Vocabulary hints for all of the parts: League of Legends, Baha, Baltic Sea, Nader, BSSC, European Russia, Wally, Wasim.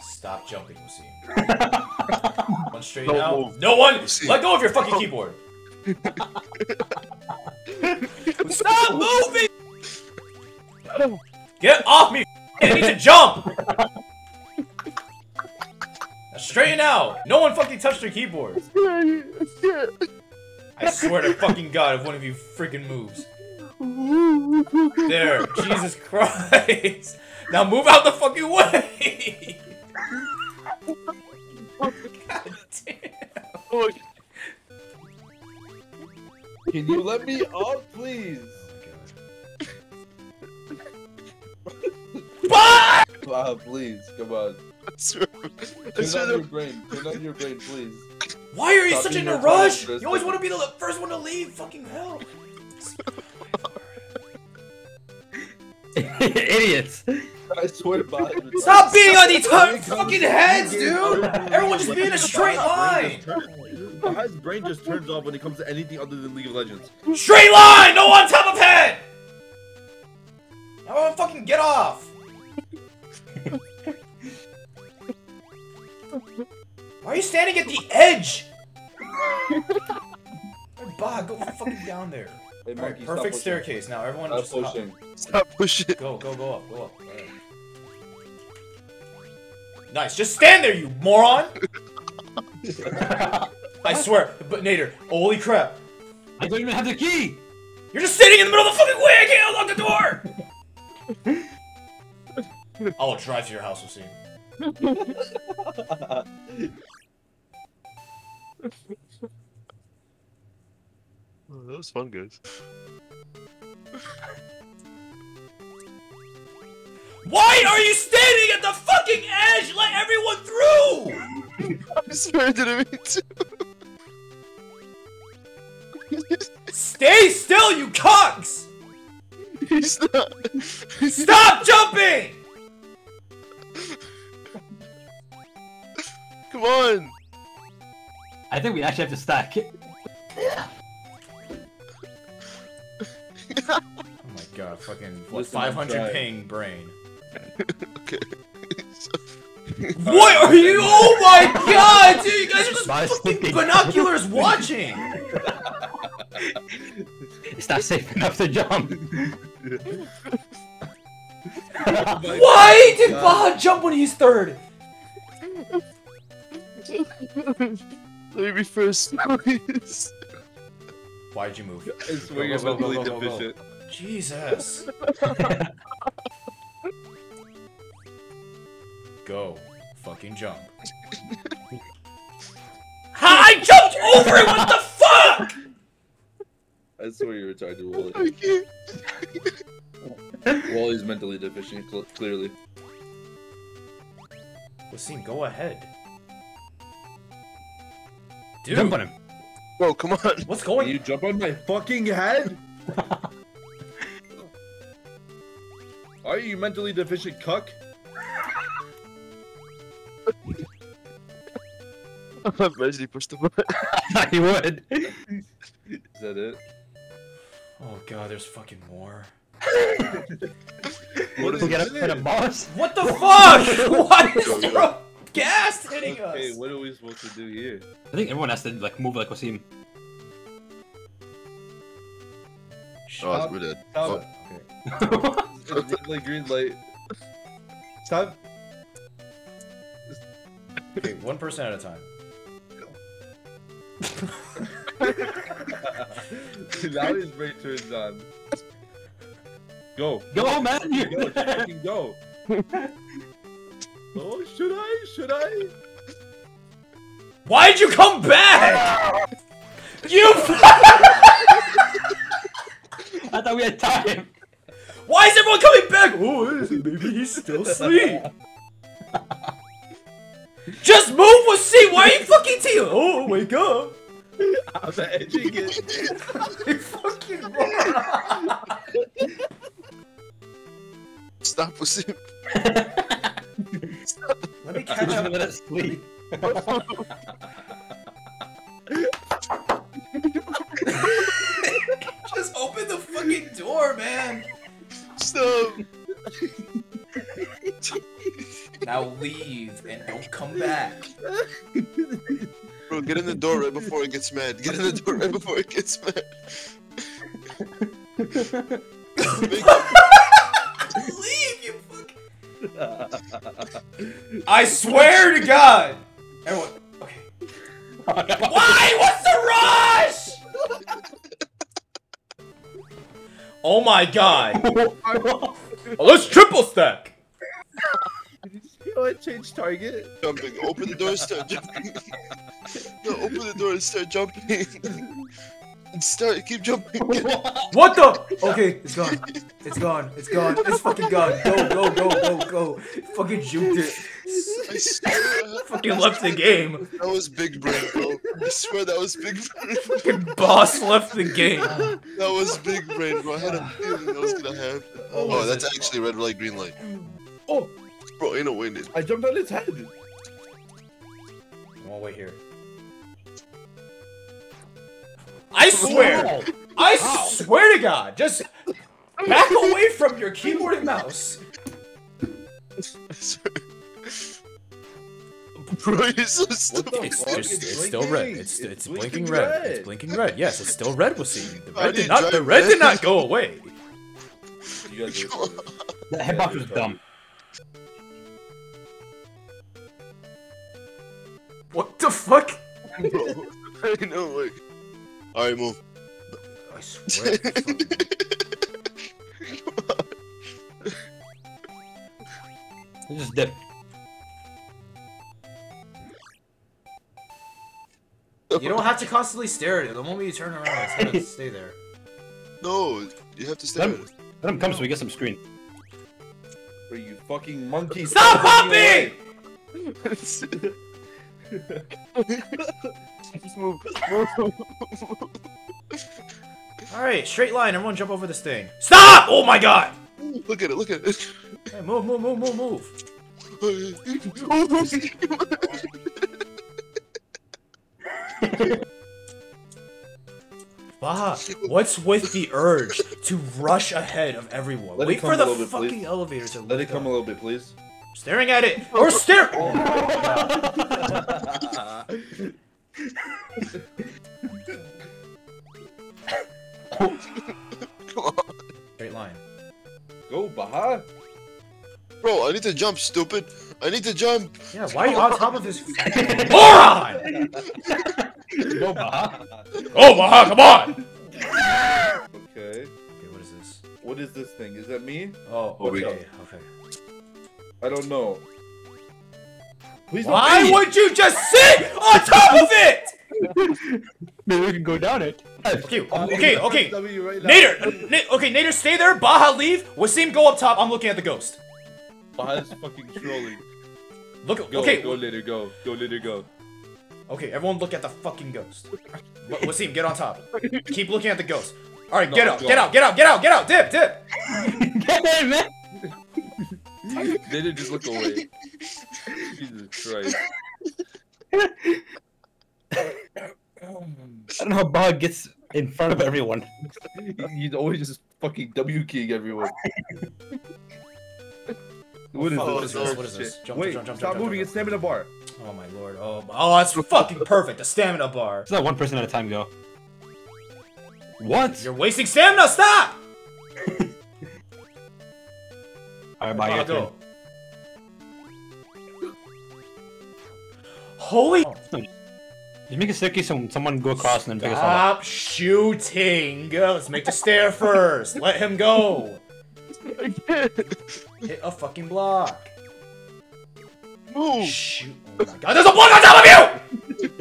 Stop jumping, Wasim. One straight now. Move. No one! Let go of your fucking keyboard! Stop moving! Get off me! I need to jump! Straighten out! No one fucking touched their keyboard! I swear to fucking God if one of you freaking moves. There, Jesus Christ! Now move out the fucking way! God damn. Can you let me up, please? Bye! Please, come on. Turn on your brain, please. Why are you such in a rush? You always want to be the first one to leave. Fucking hell. Idiots. I swear to God. Stop being on these fucking heads, dude! Everyone just be in a straight line! The guy's brain just turns off when it comes to anything other than League of Legends. Straight line! No on top of head! Everyone fucking get off! Why are you standing at the edge? Bob, go fucking down there. Hey, Mark, right, perfect staircase. Now everyone just pushing. Stop pushing. Go up, go up. Right. Nice, just stand there, you moron! I swear, but Nader, holy crap! I don't even have the key! You're just standing in the middle of the fucking way! I can't unlock the door! I'll drive to your house, Wasim. Oh, that was fun, guys. Why are you standing at the fucking edge? Let everyone through! I'm sorry, didn't mean to. Stay still, you cocks! He's not. Stop jumping! Come on! I think we actually have to stack. Oh my god, fucking what, 500 ping brain. Okay. What are you? Oh my god, dude! You guys are just fucking binoculars watching! It's not safe enough to jump. Why did Baha jump when he's third? Let me first. Why'd you move? It's weird, but really deficient. Jesus. Go. Fucking jump. I jumped over it! What the fuck?! I swear you were trying to Wally. Wally's mentally deficient, clearly. Wasim, go ahead. Dude. Jump on him. Bro, come on. What's going on? Can you jump on my fucking head? Are you mentally deficient, cuck? I'm busy, push the button. He would. Is that it? Oh god, there's fucking more. What is this? What the fuck? What is wrong? Gas hitting us! Okay, what are we supposed to do here? I think everyone has to like move like Wasim. Oh, we're dead. Oh. Okay. It's like green light. Stop. Okay, 1% at a time. Now his brain turns on. Go. Go, man! Go, fucking go! Oh, should I? Should I? Why'd you come back? You! I thought we had time. Why is everyone coming back? Oh, maybe he's still asleep. Just move, Wasim. Why are you fucking teeing? Oh, wake up! I'm edging it. You fucking moron. Stop, Wasim. Let me catch up and let it sleep. Just open the fucking door, man! Stop! Now leave and don't come back. Bro, get in the door right before it gets mad. Get in the door right before it gets mad. Leave, you fucking... I swear to God! Everyone... Okay. Why? What's the rush? Oh my God. Oh, let's triple stack! I changed target. Jumping. Open the door and start jumping. No, open the door and start jumping. Keep jumping. What the? Okay, it's gone. It's gone. It's gone. It's fucking gone. Go. Fucking juked it. I swear. Fucking left the game. That was big brain, bro. I swear that was big brain. Fucking boss left the game. That was big brain, bro. I had a feeling that was gonna happen. Oh, that's actually red light, green light. Oh. Bro, ain't no way, dude. I jumped on its head. I'm all the way here. I swear! Wow. I swear to God! Just back away from your keyboard and mouse! Bro, you're so stupid. It's still red. It's blinking red. It's blinking red. Yes, it's still red. We'll see. The red did not go away. You guys that hitbox was dumb. What the fuck? Bro, I know, like... Alright, move. I swear. This is dead. You don't have to constantly stare at it. The moment you turn around, it's gonna stay there. No, you have to stare at it. Let him come so we get some screen. Are you fucking monkey? Stop popping! Just move. Alright, straight line, everyone jump over this thing. Stop! Oh my God! Look at it, look at it. Hey, move. Bah, what's with the urge to rush ahead of everyone? Wait for the fucking elevator to let it come a little bit, please. Staring at it! Or stare! Oh Straight line. Go, Baha! Bro, I need to jump, stupid! I need to jump! Yeah, why are you on top of this moron?! Go, Baha! Go, Baha, come on! Okay. Okay, what is this? What is this thing? Is that me? Oh, okay. I don't know. Please Why would you just sit on top of it?! Maybe we can go down it. Okay. Right Nader, Nader, stay there. Baha, leave. Wasim, go up top. I'm looking at the ghost. Baha's fucking trolling. Look, go, Nader, go. Okay, everyone look at the fucking ghost. Wasim, get on top. Keep looking at the ghost. Alright, get out. Dip. Get in, man. They didn't just look away. Jesus Christ. I don't know how Baha gets in front of everyone. He's always just fucking W-keying everyone. What is this? Jump, stop moving, it's stamina bar. Oh my lord. Oh, that's fucking perfect. A stamina bar. It's not one person at a time, go. What? You're wasting stamina, stop! Alright, go. Holy! You make a staircase and someone go across and then pick us all up. Stop shooting! Let's make the stair first! Let him go! Hit a fucking block! Move! Shoot! Oh my God, there's a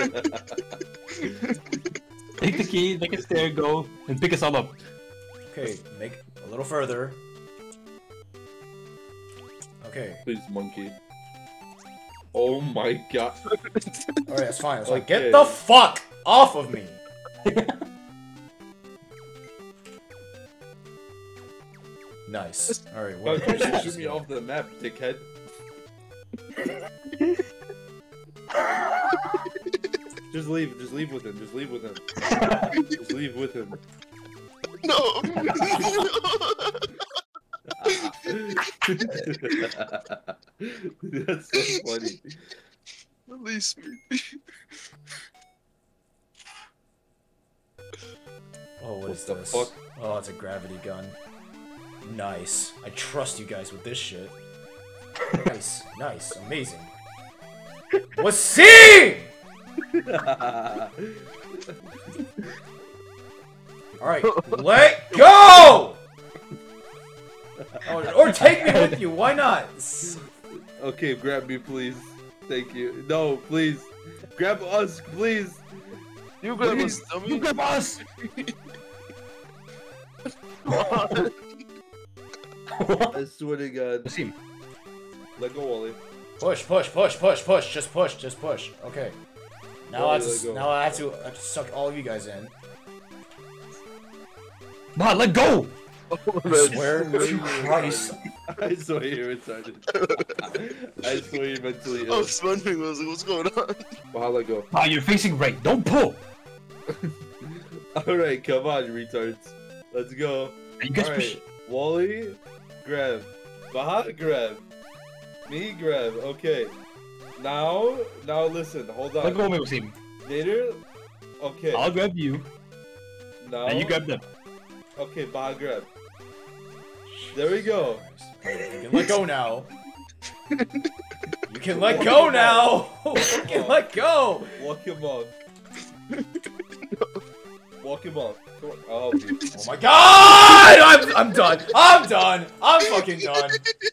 block on top of you! Take the key, make a stair, go, and pick us all up. Okay, make a little further. Okay. Please, monkey. Oh my God. Alright, that's fine. It's like, get the fuck off of me! Nice. Alright, well, shoot me off the map, dickhead. Just leave with him. No. That's so funny. Release me. Oh, what is this? Fuck? Oh, it's a gravity gun. Nice. I trust you guys with this shit. Nice, nice, amazing. What's C? Alright, let go! Or take me with you, why not? Okay, grab me, please. Thank you. No, please. Grab us, please. You grab us, dummy. You grab us! I swear to God. Push him. Let go, Wally. Push, push, push, push, push. Just push, just push. Okay. Now Wally, I have to suck all of you guys in. Ma, let go! Oh, I swear to Christ. I saw you inside it. I saw you mentally ill. I was wondering, what's going on? Ma, let go. Ma, you're facing right. Don't pull! Alright, come on, retards. Let's go. You guys push. Wally, grab. Baha, grab. Me, grab. Okay. Now listen. Hold on. Let go, Maxim. Later. Okay. I'll grab you. Now. And you grab them. Okay, Baha, grab. There we go. You can let go now. You can let go now. You can let go. Walk him up. Walk him up. Oh my God! I'm done. I'm fucking done.